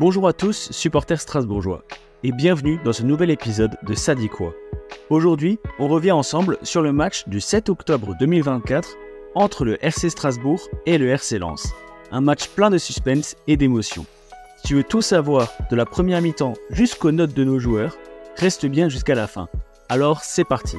Bonjour à tous, supporters strasbourgeois, et bienvenue dans ce nouvel épisode de Ça dit quoi. Aujourd'hui, on revient ensemble sur le match du 7 octobre 2024 entre le RC Strasbourg et le RC Lens. Un match plein de suspense et d'émotion. Si tu veux tout savoir de la première mi-temps jusqu'aux notes de nos joueurs, reste bien jusqu'à la fin. Alors c'est parti.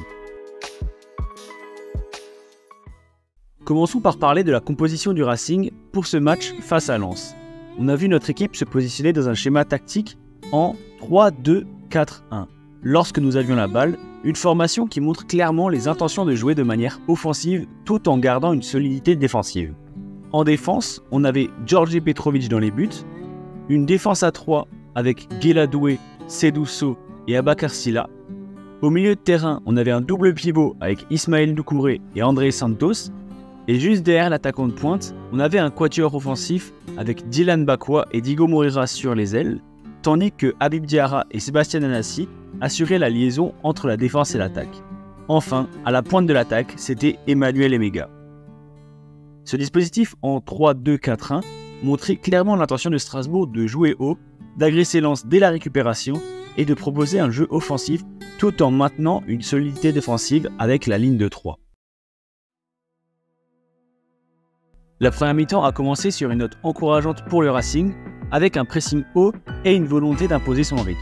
Commençons par parler de la composition du Racing pour ce match face à Lens. On a vu notre équipe se positionner dans un schéma tactique en 3-2-4-1. Lorsque nous avions la balle, une formation qui montre clairement les intentions de jouer de manière offensive tout en gardant une solidité défensive. En défense, on avait Djordje Petrović dans les buts, une défense à 3 avec Guéla Doué, Sedusso et Abakar Sylla. Au milieu de terrain, on avait un double pivot avec Ismaël Doukouré et André Santos. Et juste derrière l'attaquant de pointe, on avait un quatuor offensif avec Dylan Bakwa et Diego Moreira sur les ailes, tandis que Habib Diarra et Sébastien Nanasi assuraient la liaison entre la défense et l'attaque. Enfin, à la pointe de l'attaque, c'était Emanuel Emegha. Ce dispositif en 3-2-4-1 montrait clairement l'intention de Strasbourg de jouer haut, d'agresser Lens dès la récupération et de proposer un jeu offensif tout en maintenant une solidité défensive avec la ligne de 3. La première mi-temps a commencé sur une note encourageante pour le Racing, avec un pressing haut et une volonté d'imposer son rythme.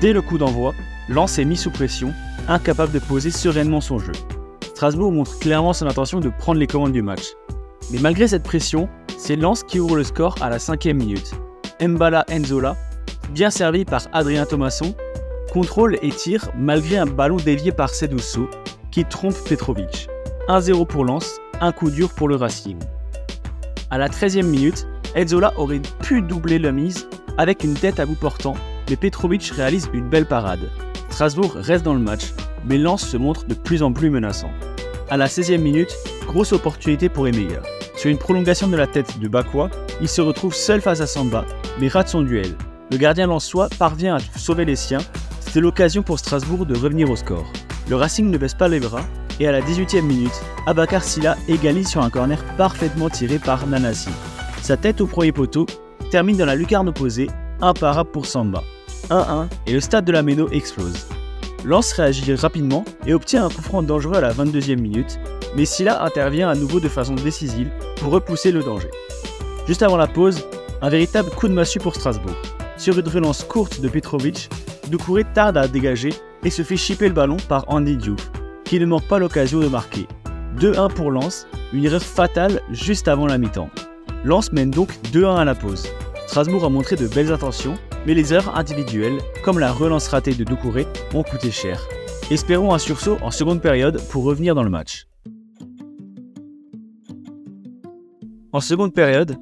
Dès le coup d'envoi, Lens est mis sous pression, incapable de poser sereinement son jeu. Strasbourg montre clairement son intention de prendre les commandes du match. Mais malgré cette pression, c'est Lens qui ouvre le score à la 5e minute. M'Bala Nzola, bien servi par Adrien Thomasson, contrôle et tire malgré un ballon dévié par Sedusso, qui trompe Petrović. 1-0 pour Lens, un coup dur pour le Racing. À la 13e minute, Nzola aurait pu doubler la mise avec une tête à bout portant, mais Petrović réalise une belle parade. Strasbourg reste dans le match, mais Lens se montre de plus en plus menaçant. À la 16e minute, grosse opportunité pour Emegha. Sur une prolongation de la tête de Bakwa, il se retrouve seul face à Samba, mais rate son duel. Le gardien lensois parvient à sauver les siens, c'était l'occasion pour Strasbourg de revenir au score. Le Racing ne baisse pas les bras, et à la 18e minute, Abakar Sylla égalise sur un corner parfaitement tiré par Nanasi. Sa tête au premier poteau termine dans la lucarne opposée, imparable pour Samba. 1-1 et le stade de la Méno explose. Lens réagit rapidement et obtient un coup franc dangereux à la 22e minute, mais Sylla intervient à nouveau de façon décisive pour repousser le danger. Juste avant la pause, un véritable coup de massue pour Strasbourg. Sur une relance courte de Petrović, Doukouré tarde à dégager et se fait chipper le ballon par Andy Diouf, qui ne manque pas l'occasion de marquer. 2-1 pour Lens, une erreur fatale juste avant la mi-temps. Lens mène donc 2-1 à la pause. Strasbourg a montré de belles intentions, mais les erreurs individuelles, comme la relance ratée de Doukouré, ont coûté cher. Espérons un sursaut en seconde période pour revenir dans le match. En seconde période,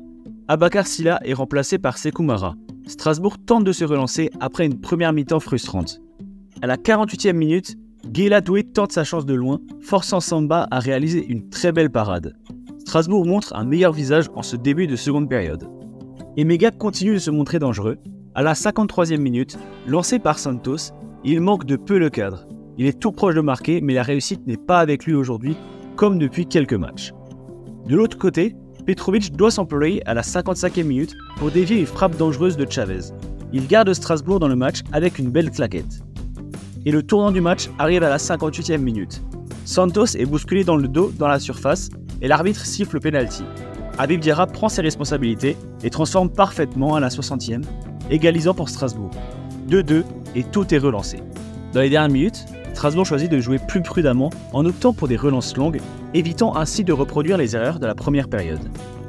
Abakar Sylla est remplacé par Sékou Mara. Strasbourg tente de se relancer après une première mi-temps frustrante. À la 48e minute, Guéla Doué tente sa chance de loin, forçant Samba à réaliser une très belle parade. Strasbourg montre un meilleur visage en ce début de seconde période. Emegha continue de se montrer dangereux. À la 53e minute, lancé par Santos, il manque de peu le cadre. Il est tout proche de marquer, mais la réussite n'est pas avec lui aujourd'hui, comme depuis quelques matchs. De l'autre côté, Petrović doit s'employer à la 55e minute pour dévier une frappe dangereuse de Chavez. Il garde Strasbourg dans le match avec une belle claquette. Et le tournant du match arrive à la 58e minute. Santos est bousculé dans le dos dans la surface et l'arbitre siffle le penalty. Habib Diarra prend ses responsabilités et transforme parfaitement à la 60e, égalisant pour Strasbourg. 2-2 et tout est relancé. Dans les dernières minutes, Strasbourg choisit de jouer plus prudemment en optant pour des relances longues, évitant ainsi de reproduire les erreurs de la première période.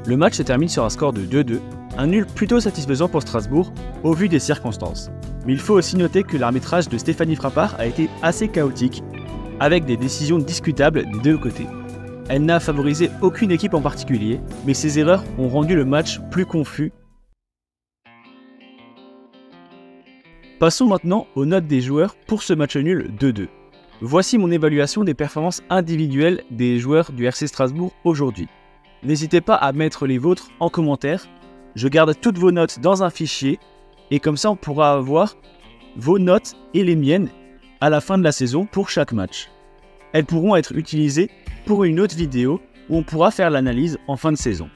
Le match se termine sur un score de 2-2, un nul plutôt satisfaisant pour Strasbourg au vu des circonstances. Mais il faut aussi noter que l'arbitrage de Stéphanie Frappart a été assez chaotique, avec des décisions discutables des deux côtés. Elle n'a favorisé aucune équipe en particulier, mais ces erreurs ont rendu le match plus confus. Passons maintenant aux notes des joueurs pour ce match nul 2-2. Voici mon évaluation des performances individuelles des joueurs du RC Strasbourg aujourd'hui. N'hésitez pas à mettre les vôtres en commentaire, je garde toutes vos notes dans un fichier, et comme ça on pourra avoir vos notes et les miennes à la fin de la saison pour chaque match. Elles pourront être utilisées pour une autre vidéo où on pourra faire l'analyse en fin de saison.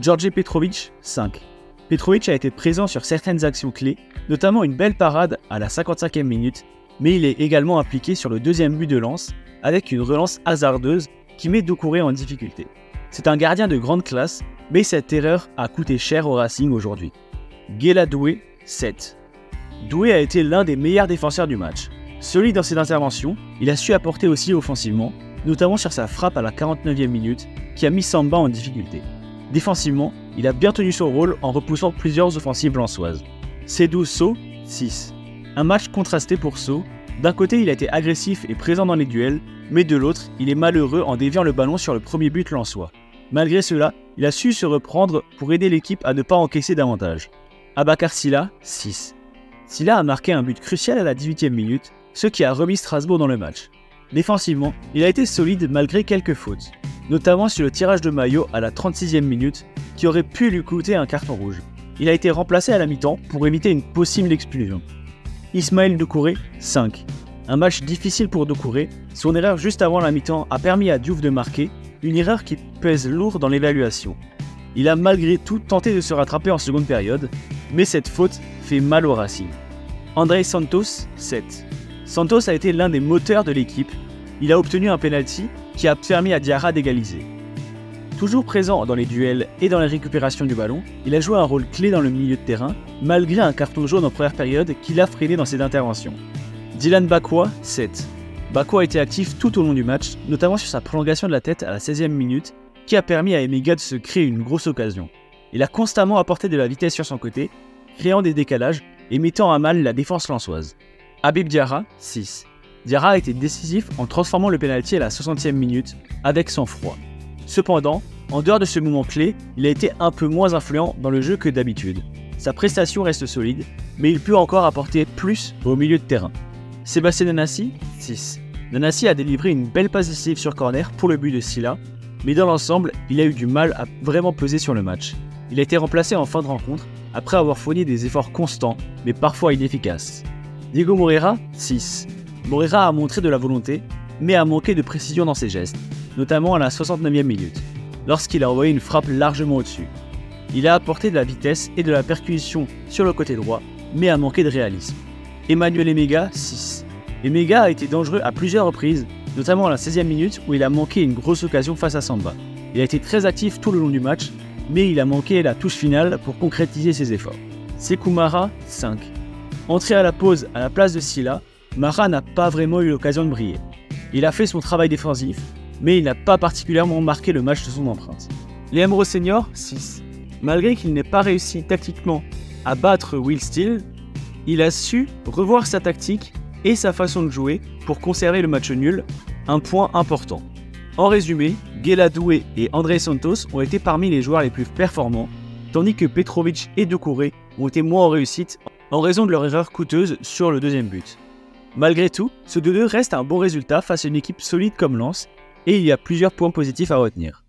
Djordje Petrović, 5. Petrović a été présent sur certaines actions clés, notamment une belle parade à la 55e minute, mais il est également impliqué sur le deuxième but de Lens, avec une relance hasardeuse qui met Doukouré en difficulté. C'est un gardien de grande classe, mais cette erreur a coûté cher au Racing aujourd'hui. Guéla Doué, 7. Doué a été l'un des meilleurs défenseurs du match. Solide dans ses interventions, il a su apporter aussi offensivement, notamment sur sa frappe à la 49e minute, qui a mis Samba en difficulté. Défensivement, il a bien tenu son rôle en repoussant plusieurs offensives lensoises. Sedusso, 6. Un match contrasté pour So. D'un côté, il a été agressif et présent dans les duels, mais de l'autre, il est malheureux en déviant le ballon sur le premier but lensois. Malgré cela, il a su se reprendre pour aider l'équipe à ne pas encaisser davantage. Abakar Sylla, 6. Sylla a marqué un but crucial à la 18e minute, ce qui a remis Strasbourg dans le match. Défensivement, il a été solide malgré quelques fautes, notamment sur le tirage de maillot à la 36e minute, qui aurait pu lui coûter un carton rouge. Il a été remplacé à la mi-temps pour éviter une possible expulsion. Ismaël Doukouré, 5. Un match difficile pour Doukouré, son erreur juste avant la mi-temps a permis à Diouf de marquer, une erreur qui pèse lourd dans l'évaluation. Il a malgré tout tenté de se rattraper en seconde période, mais cette faute fait mal au Racing. André Santos, 7. Santos a été l'un des moteurs de l'équipe, il a obtenu un penalty qui a permis à Diarra d'égaliser. Toujours présent dans les duels et dans la récupération du ballon, il a joué un rôle clé dans le milieu de terrain, malgré un carton jaune en première période qui l'a freiné dans ses interventions. Dylan Bakwa, 7. Bakwa a été actif tout au long du match, notamment sur sa prolongation de la tête à la 16e minute, qui a permis à Emegha de se créer une grosse occasion. Il a constamment apporté de la vitesse sur son côté, créant des décalages et mettant à mal la défense lensoise. Habib Diarra, 6. Diarra a été décisif en transformant le penalty à la 60e minute, avec sang-froid. Cependant, en dehors de ce moment clé, il a été un peu moins influent dans le jeu que d'habitude. Sa prestation reste solide, mais il peut encore apporter plus au milieu de terrain. Sébastien Nanasi, 6. Nanasi a délivré une belle passe décisive sur corner pour le but de Sylla, mais dans l'ensemble, il a eu du mal à vraiment peser sur le match. Il a été remplacé en fin de rencontre, après avoir fourni des efforts constants, mais parfois inefficaces. Diego Moreira, 6. Moreira a montré de la volonté, mais a manqué de précision dans ses gestes, notamment à la 69e minute, lorsqu'il a envoyé une frappe largement au-dessus. Il a apporté de la vitesse et de la percussion sur le côté droit, mais a manqué de réalisme. Emanuel Emegha, 6. Emegha a été dangereux à plusieurs reprises, notamment à la 16e minute où il a manqué une grosse occasion face à Samba. Il a été très actif tout le long du match, mais il a manqué la touche finale pour concrétiser ses efforts. Sékou Mara, 5. Entré à la pause à la place de Sylla, Mara n'a pas vraiment eu l'occasion de briller. Il a fait son travail défensif, mais il n'a pas particulièrement marqué le match de son empreinte. Léandre Senior, 6. Malgré qu'il n'ait pas réussi tactiquement à battre Will Steele, il a su revoir sa tactique et sa façon de jouer pour conserver le match nul, un point important. En résumé, Guéla Doué et André Santos ont été parmi les joueurs les plus performants, tandis que Petrović et Doukouré ont été moins en réussite en raison de leur erreur coûteuse sur le deuxième but. Malgré tout, ce 2-2 reste un bon résultat face à une équipe solide comme Lens, et il y a plusieurs points positifs à retenir.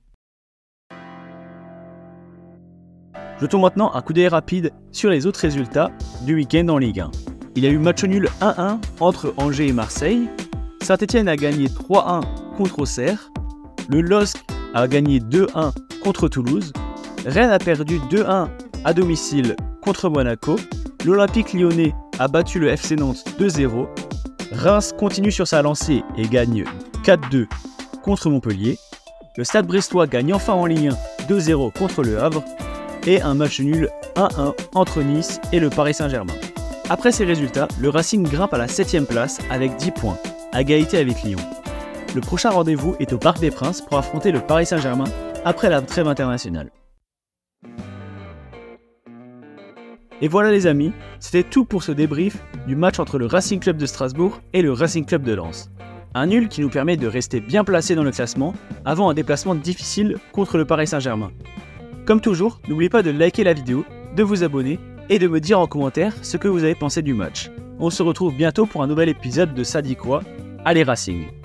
Jetons maintenant un coup d'œil rapide sur les autres résultats du week-end en Ligue 1. Il y a eu match nul 1-1 entre Angers et Marseille, Saint-Etienne a gagné 3-1 contre Auxerre, le LOSC a gagné 2-1 contre Toulouse, Rennes a perdu 2-1 à domicile contre Monaco, l'Olympique Lyonnais a battu le FC Nantes 2-0, Reims continue sur sa lancée et gagne 4-2 contre Montpellier, le Stade Brestois gagne enfin en Ligue 1 2-0 contre le Havre, et un match nul 1-1 entre Nice et le Paris Saint-Germain. Après ces résultats, le Racing grimpe à la 7e place avec 10 points, à égalité avec Lyon. Le prochain rendez-vous est au Parc des Princes pour affronter le Paris Saint-Germain après la trêve internationale. Et voilà les amis, c'était tout pour ce débrief du match entre le Racing Club de Strasbourg et le Racing Club de Lens. Un nul qui nous permet de rester bien placés dans le classement avant un déplacement difficile contre le Paris Saint-Germain. Comme toujours, n'oubliez pas de liker la vidéo, de vous abonner et de me dire en commentaire ce que vous avez pensé du match. On se retrouve bientôt pour un nouvel épisode de Ça dit quoi ? Allez Racing !